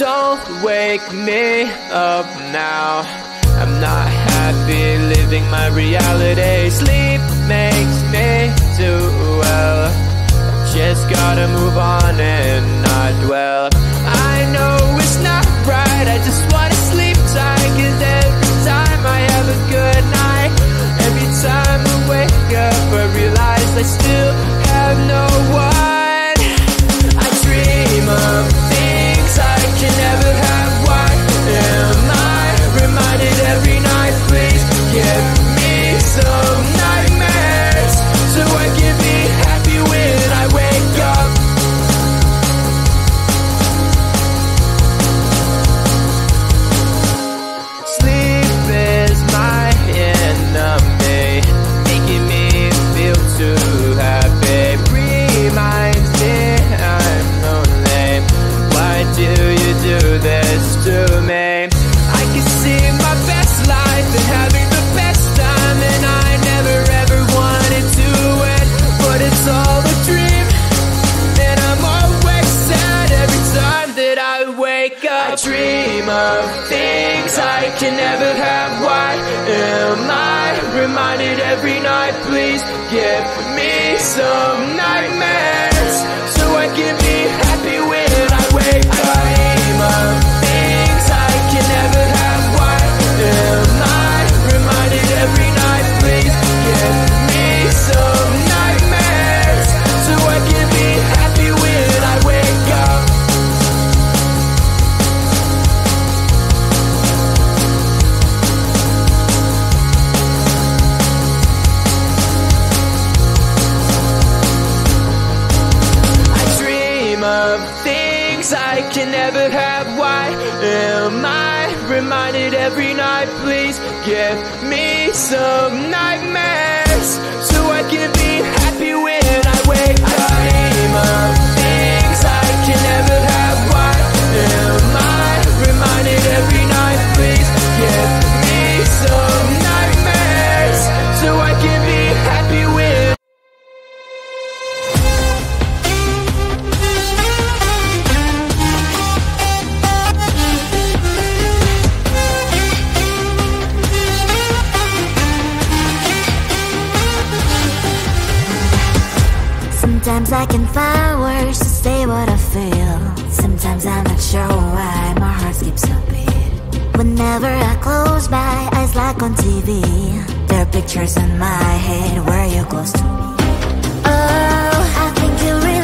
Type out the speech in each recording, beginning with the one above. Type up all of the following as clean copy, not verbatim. Don't wake me up now. I'm not happy living my reality. Sleep makes me too well. I just gotta move on and not dwell. I know it's not right, I just wanna sleep tight. Cause every time I have a good night, every time I wake up I realize I still have no one. I dream of can never have. Why am I reminded every night? Please give me some nightmares so I can be happy when I wake up. Sleep is my enemy, making me feel too happy. Reminds me I'm lonely. Why do you do this to me? I can see my best life and having the best time, and I never ever wanted to end, but it's all a dream, and I'm always sad every time that I wake up. I dream of things I can never have. Why am I reminded every night? Please give me some nightmares so I can be happy when I wake up. Things I can never have. Why am I reminded every night? Please give me some nightmares so I can be happy when I wake up. I dream of things I can never have. Am I reminded every night? Please give me some nightmares so I can be happy when I wake up. I dream of things I can never have. Why am I reminded every night? Please give me some nightmares so I can be happy when. Sometimes I can find words to say what I feel. Sometimes I'm not sure why my heart skips a beat. Whenever I close my eyes like on TV, there are pictures in my head where you're close to me. Oh, I think you really.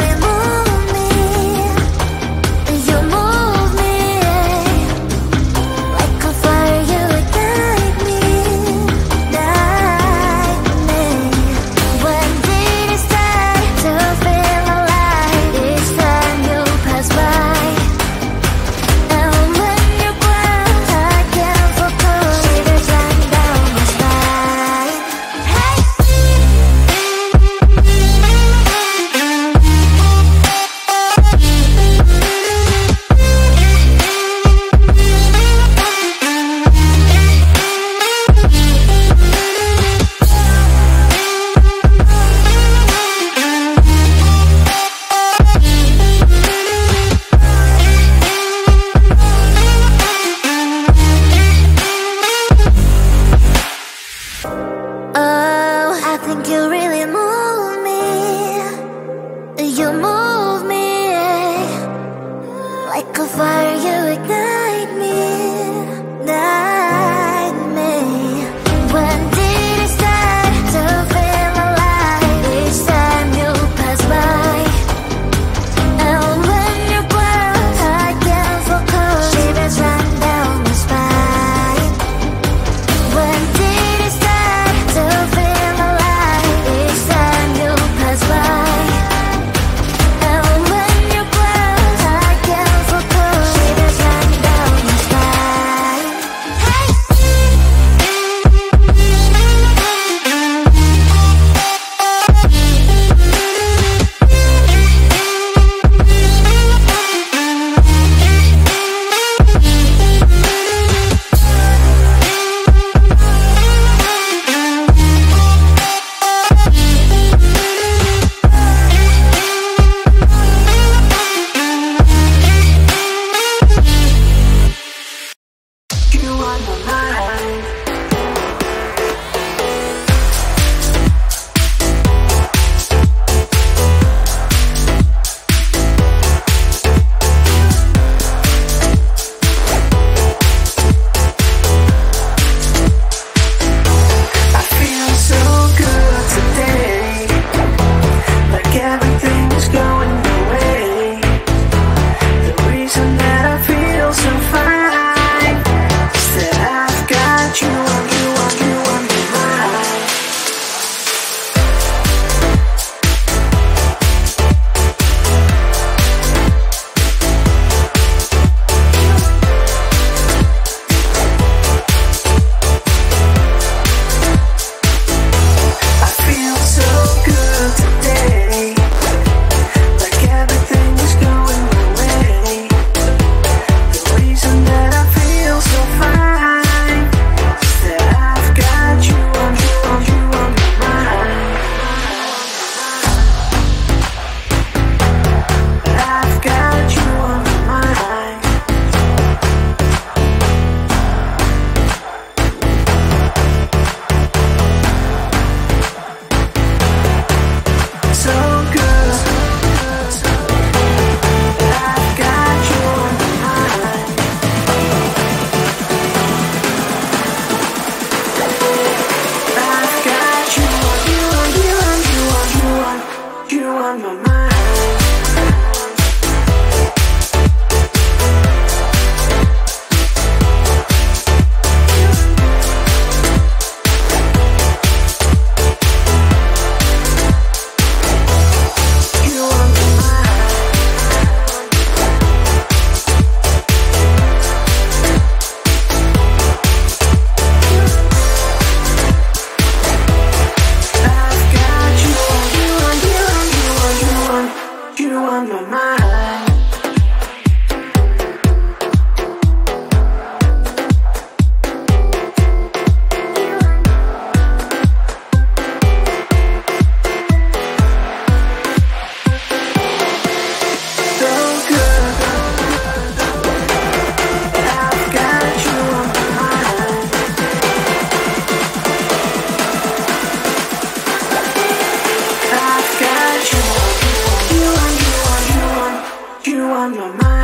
on your mind.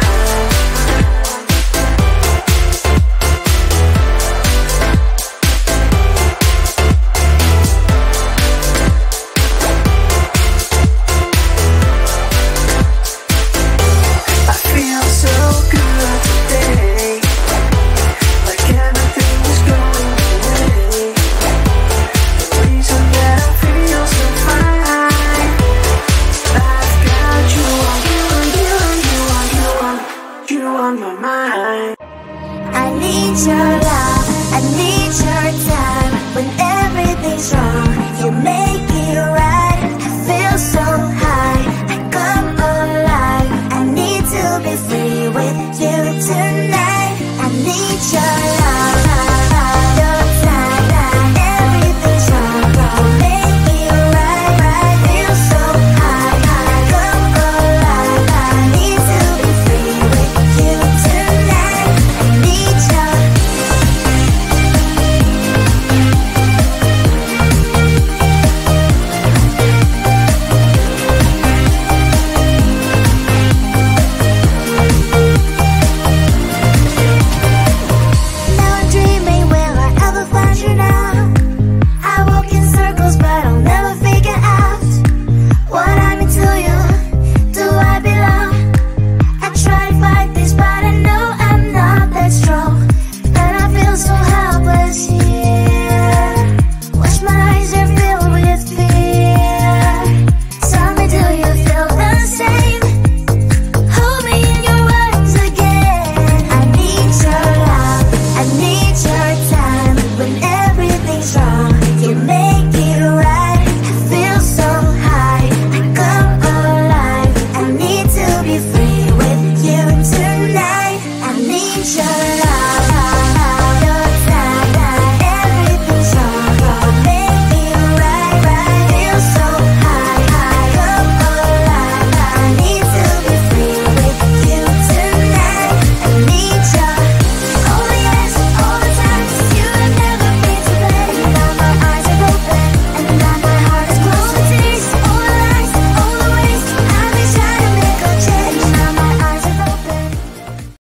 I need your love, I need your time. When everything's wrong, you make it right. I feel so high, I come alive. I need to be free with you tonight. I need your love, your time. Everything's wrong, you make it right. I feel so high, I come alive. I need to be free with you tonight. You make